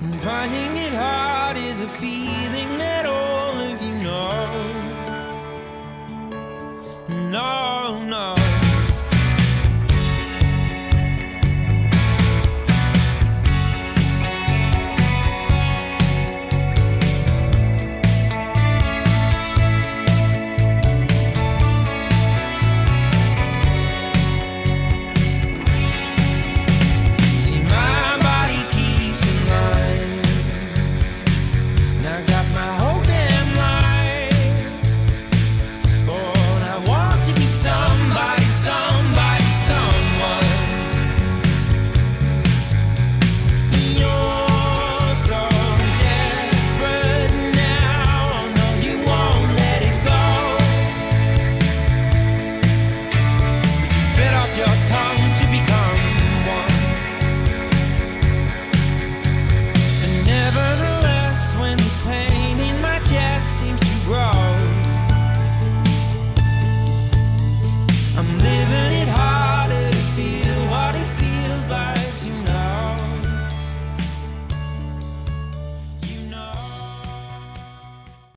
And finding it hard is a feeling that all of you know.